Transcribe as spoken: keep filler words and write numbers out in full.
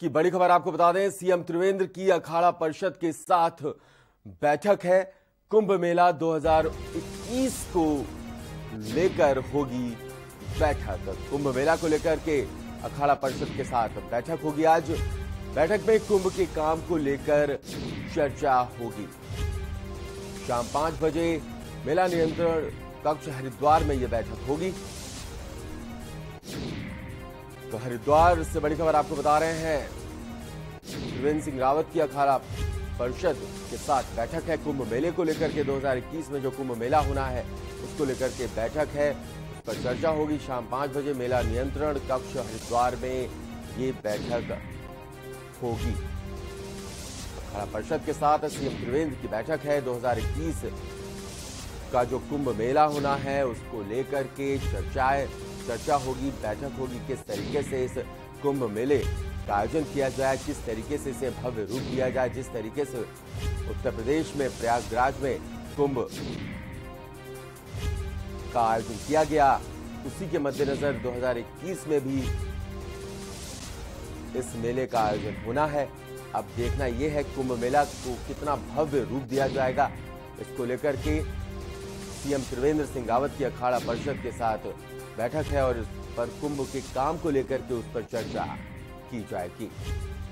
की बड़ी खबर आपको बता दें, सीएम त्रिवेंद्र की अखाड़ा परिषद के साथ बैठक है। कुंभ मेला दो हजार इक्कीस को लेकर होगी बैठक। कुंभ मेला को लेकर के अखाड़ा परिषद के साथ बैठक होगी आज। बैठक में कुंभ के काम को लेकर चर्चा होगी। शाम पांच बजे मेला नियंत्रण कक्ष हरिद्वार में यह बैठक होगी। तो हरिद्वार से बड़ी खबर आपको बता रहे हैं, त्रिवेंद्र सिंह रावत की अखाड़ा परिषद के साथ बैठक है। कुंभ मेले को लेकर के दो हजार इक्कीस में जो कुंभ मेला होना है उसको लेकर के बैठक है, उस पर चर्चा होगी। शाम पांच बजे मेला नियंत्रण कक्ष हरिद्वार में ये बैठक होगी। अखाड़ा परिषद के साथ सीएम त्रिवेंद्र की बैठक है। दो हजार इक्कीस का जो कुंभ मेला होना है उसको लेकर के चर्चाएं चर्चा होगी, बैठक होगी। किस तरीके से इस कुंभ मेले का आयोजन किया जाए, किस तरीके से इसे भव्य रूप दिया जाए, जिस तरीके से उत्तर प्रदेश में प्रयागराज में कुंभ का आयोजन किया गया, उसी के मद्देनजर दो हजार इक्कीस में भी इस मेले का आयोजन होना है। अब देखना यह है कुंभ मेला को कितना भव्य रूप दिया जाएगा, इसको लेकर के सीएम त्रिवेंद्र सिंह रावत की अखाड़ा परिषद के साथ बैठक है और इस पर कुंभ के काम को लेकर के उस पर चर्चा की जाएगी।